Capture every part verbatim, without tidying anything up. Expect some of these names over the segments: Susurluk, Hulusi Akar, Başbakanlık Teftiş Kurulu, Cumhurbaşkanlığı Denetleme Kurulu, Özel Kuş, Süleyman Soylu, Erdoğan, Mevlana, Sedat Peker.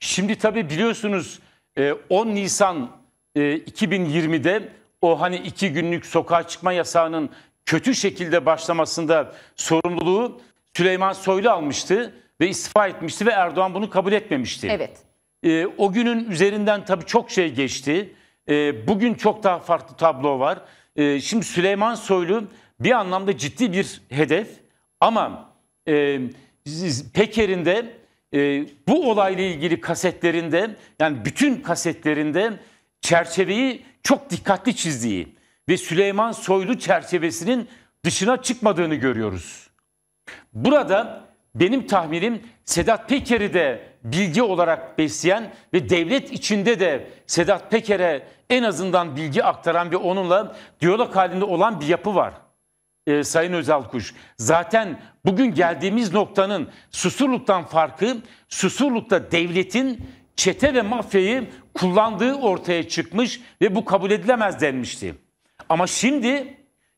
Şimdi tabii biliyorsunuz on Nisan iki bin yirmide o hani iki günlük sokağa çıkma yasağının kötü şekilde başlamasında sorumluluğu Süleyman Soylu almıştı ve istifa etmişti ve Erdoğan bunu kabul etmemişti. Evet. E, o günün üzerinden tabii çok şey geçti. E, bugün çok daha farklı tablo var. E, şimdi Süleyman Soylu bir anlamda ciddi bir hedef ama e, Peker'in de e, bu olayla ilgili kasetlerinde, yani bütün kasetlerinde çerçeveyi çok dikkatli çizdiği ve Süleyman Soylu çerçevesinin dışına çıkmadığını görüyoruz. Burada benim tahminim Sedat Peker'i de bilgi olarak besleyen ve devlet içinde de Sedat Peker'e en azından bilgi aktaran ve onunla diyalog halinde olan bir yapı var. Ee, Sayın Özel Kuş, zaten bugün geldiğimiz noktanın Susurluk'tan farkı, Susurluk'ta devletin çete ve mafyayı kullandığı ortaya çıkmış ve bu kabul edilemez denmişti. Ama şimdi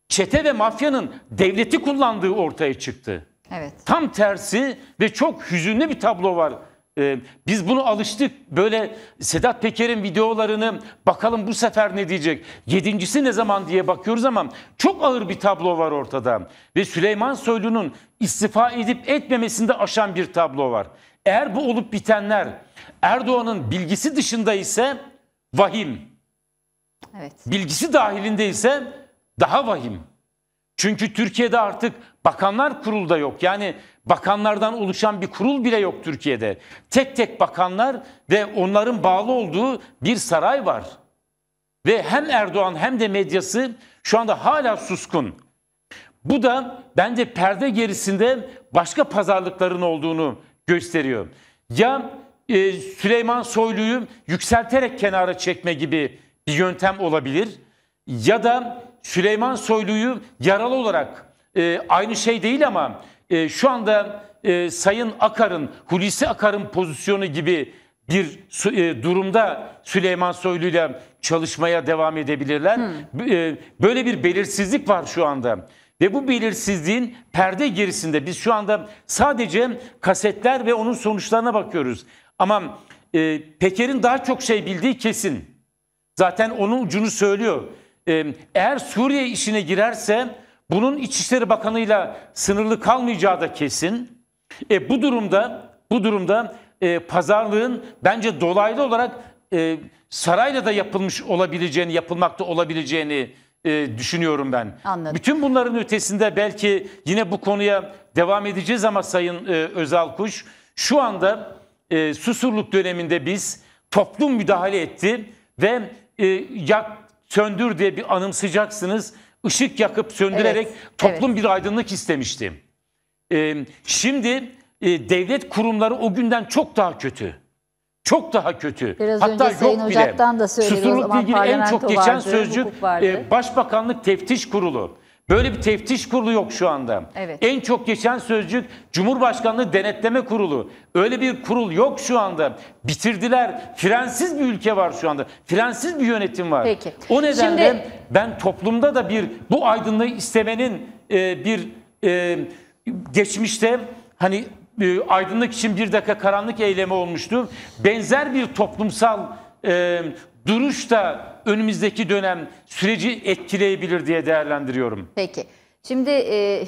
çete ve mafyanın devleti kullandığı ortaya çıktı. Evet. Tam tersi ve çok hüzünlü bir tablo var. Ee, biz bunu alıştık. Böyle Sedat Peker'in videolarını bakalım bu sefer ne diyecek? Yedincisi ne zaman diye bakıyoruz ama çok ağır bir tablo var ortada. Ve Süleyman Soylu'nun istifa edip etmemesinde aşan bir tablo var. Eğer bu olup bitenler Erdoğan'ın bilgisi dışında ise vahim. Evet. Bilgisi dahilinde ise daha vahim. Çünkü Türkiye'de artık bakanlar kurulu da yok. Yani bakanlardan oluşan bir kurul bile yok Türkiye'de. Tek tek bakanlar ve onların bağlı olduğu bir saray var. Ve hem Erdoğan hem de medyası şu anda hala suskun. Bu da bence perde gerisinde başka pazarlıkların olduğunu gösteriyor. Ya e, Süleyman Soylu'yu yükselterek kenara çekme gibi bir yöntem olabilir ya da Süleyman Soylu'yu yaralı olarak e, aynı şey değil ama e, şu anda e, Sayın Akar'ın, Hulusi Akar'ın pozisyonu gibi bir e, durumda Süleyman Soylu'yla çalışmaya devam edebilirler. Hmm. E, böyle bir belirsizlik var şu anda. Ve bu belirsizliğin perde gerisinde biz şu anda sadece kasetler ve onun sonuçlarına bakıyoruz. Ama e, Peker'in daha çok şey bildiği kesin. Zaten onun ucunu söylüyor. E, eğer Suriye işine girerse bunun İçişleri Bakanı'yla sınırlı kalmayacağı da kesin. E, bu durumda bu durumda e, pazarlığın bence dolaylı olarak e, sarayla da yapılmış olabileceğini, yapılmakta olabileceğini E, düşünüyorum ben. Anladım. Bütün bunların ötesinde belki yine bu konuya devam edeceğiz ama Sayın e, Özel Kuş, şu anda e, Susurluk döneminde biz toplum müdahale etti ve e, yak söndür diye bir anımsayacaksınız. Işık yakıp söndürerek evet, toplum evet. bir aydınlık istemişti. E, şimdi e, devlet kurumları o günden çok daha kötü. Çok daha kötü. Biraz Hatta önce Sayın yok bile. Da Susurluk'la ilgili en çok geçen vardı, sözcük e, Başbakanlık Teftiş Kurulu. Böyle bir teftiş kurulu yok şu anda. Evet. En çok geçen sözcük Cumhurbaşkanlığı Denetleme Kurulu. Öyle bir kurul yok şu anda. Bitirdiler. Frensiz bir ülke var şu anda. Frensiz bir yönetim var. Peki. O nedenle Şimdi... ben toplumda da bir bu aydınlığı istemenin e, bir e, geçmişte hani aydınlık için bir dakika karanlık eylemi olmuştu. Benzer bir toplumsal e, duruş da önümüzdeki dönem süreci etkileyebilir diye değerlendiriyorum. Peki. Şimdi... E...